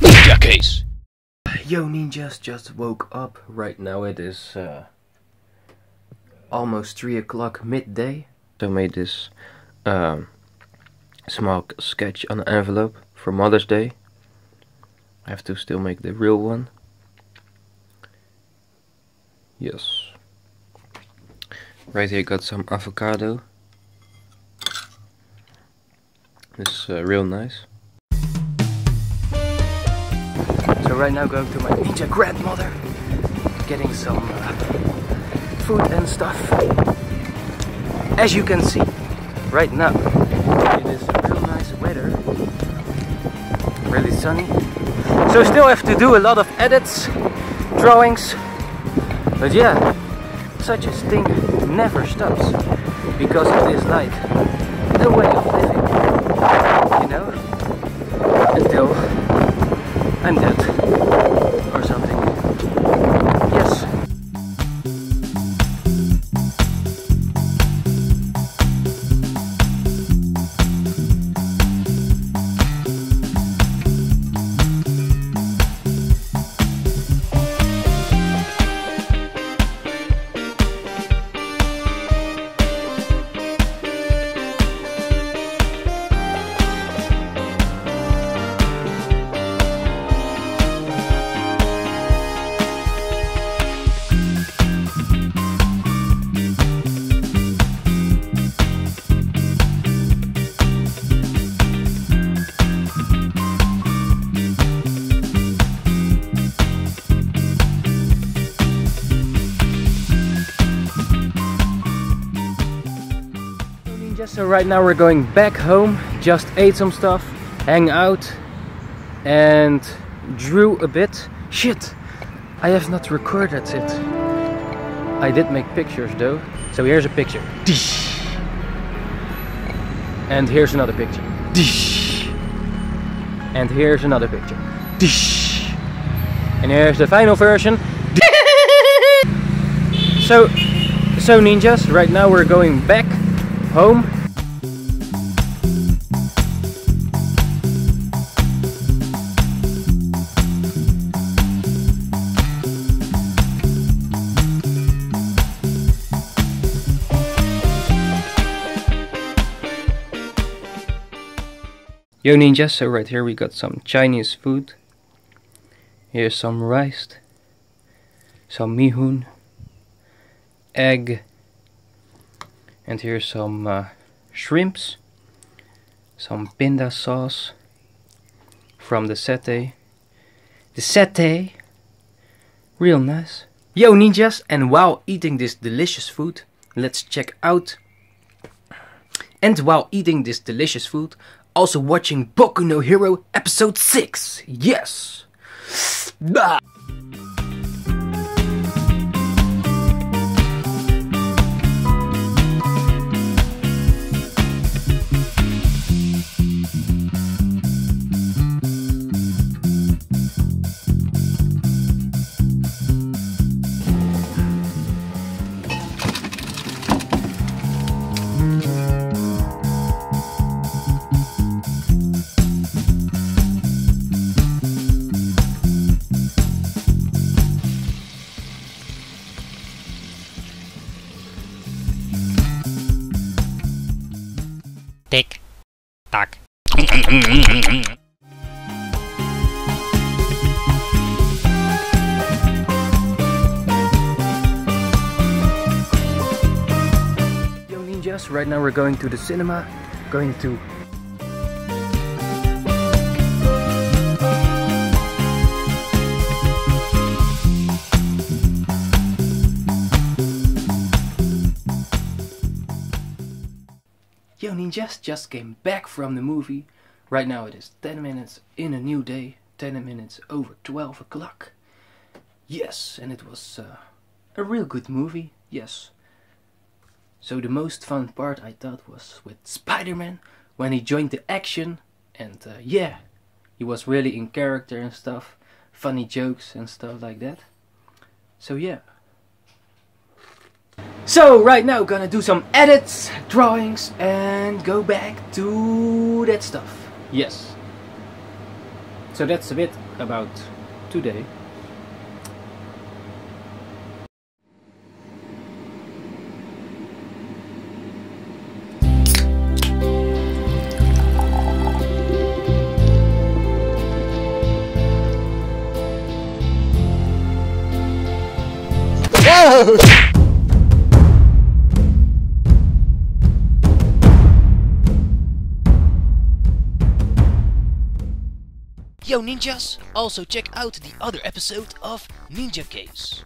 Ninja Case! Yo ninjas, just woke up. Right now it is almost 3 o'clock midday. So I made this small sketch on an envelope for Mother's Day. I have to still make the real one. Yes. Right here got some avocado. It's real nice. So right now going to my ninja grandmother, getting some food and stuff. As you can see, right now it is real nice weather, really sunny. So still have to do a lot of edits, drawings, but yeah. Such a thing never stops, because it is like the way of living, you know, until I'm dead or something. Yes. So right now we're going back home, just ate some stuff, hang out and drew a bit. Shit, I have not recorded it. I did make pictures though. So here's a picture. And here's another picture. And here's another picture. And here's the final version. So ninjas, right now we're going back home. Yo ninjas, so right here we got some Chinese food. Here's some rice, some mihun, egg, and here's some shrimps, some pinda sauce from the satay. The satay! Real nice. Yo ninjas, and while eating this delicious food, let's check out. And while eating this delicious food, also watching Boku no Hero episode 6. Yes! Bah. Tick, tock. Yo ninjas, right now we're going to the cinema, going to Just came back from the movie. Right now it is 10 minutes in a new day, 10 minutes over 12 o'clock. Yes, and it was a real good movie, yes. So the most fun part I thought was with Spider-Man, when he joined the action and yeah, he was really in character and stuff, funny jokes and stuff like that. So yeah, So right now gonna do some edits, drawings, and go back to that stuff. Yes. So that's a bit about today. Whoa! Yo ninjas, also check out the other episode of Ninja Case.